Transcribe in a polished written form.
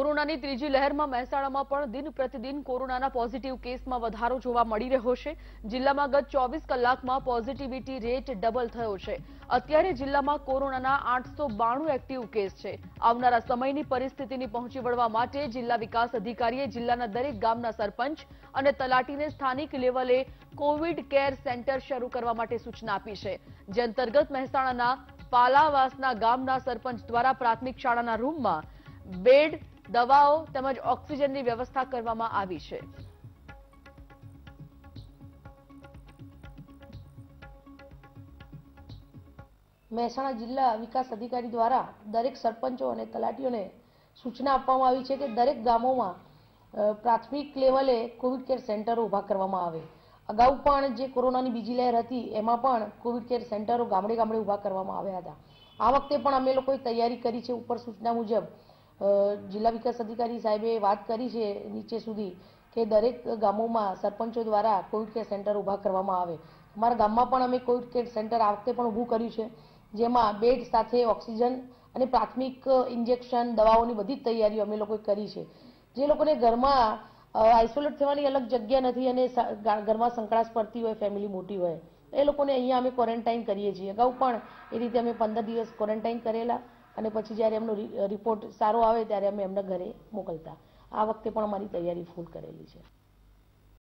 કોરોનાની ત્રીજી લહેરમાં મહેસાણામાં પણ દિન પ્રતિદિન કોરોનાના પોઝિટિવ કેસમાં વધારો જોવા મળી રહ્યો છે। જિલ્લામાં ગત 24 કલાકમાં પોઝિટિવિટી રેટ ડબલ થયો છે। અત્યારે જિલ્લામાં કોરોનાના 892 એક્ટિવ કેસ છે। આવનારા સમયની પરિસ્થિતિને પહોંચી વળવા માટે જિલ્લા વિકાસ અધિકારીએ જિલ્લાના દરેક ગામના સરપંચ અને તલાટીને સ્થાનિક લેવલે કોવિડ કેર સેન્ટર શરૂ કરવા માટે સૂચના આપી છે। જે અંતર્ગત મહેસાણાના पालावासना गामना सरपंच द्वारा प्राथमिक शाळाना रूममां बेड दवाओ तेमज ऑक्सिजननी व्यवस्था करवामां आवी छे। महेसाणा जिल्ला विकास अधिकारी द्वारा दरेक सरपंचो अने तलाटीओने सूचना आपवामां आवी छे के दरेक गामोमां प्राथमिक लेवले कोविड केर सेंटरो ऊभा करवामां आवे। अगाऊ पण जे कोरोनानी बीजी लहर हती एमां पण कोविड केर सेंटरो गामडे गामडे ऊभा करवामां आव्या हता। आ वखते पण अमे लोकोए तैयारी करी छे। उपर सूचना मुजब जिल्ला विकास अधिकारी साहेबे वात करी छे नीचे सुधी के दरेक गामोमां सरपंचो द्वारा कोविड केर सेंटर ऊभा करवामां आवे। अमारा गाममां पण अमे कोविड केर सेंटर आ वखते पण ऊभुं कर्युं छे, जेमां बेड साथे ऑक्सिजन अने प्राथमिक इंजेक्शन दवाओनी बधी तैयारीओ अमे लोकोए करी छे। जे लोकोने घरमां आइसोलेट थवानी अलग जग्या नथी अने घर में संकड़ास्पर्ती होय, फेमिली मोटी होय, ए लोकोने अहींया अमे क्वोरंटाइन करीए छीए। अगाऊ पण ए रीते अमे 15 दिवस क्वोरंटाइन करेला अने पछी ज्यारे एमनो रिपोर्ट सारो आवे त्यारे अमे एमना घरे मोकलता। आ वखते पण अमारी तैयारी फूल करेली छे।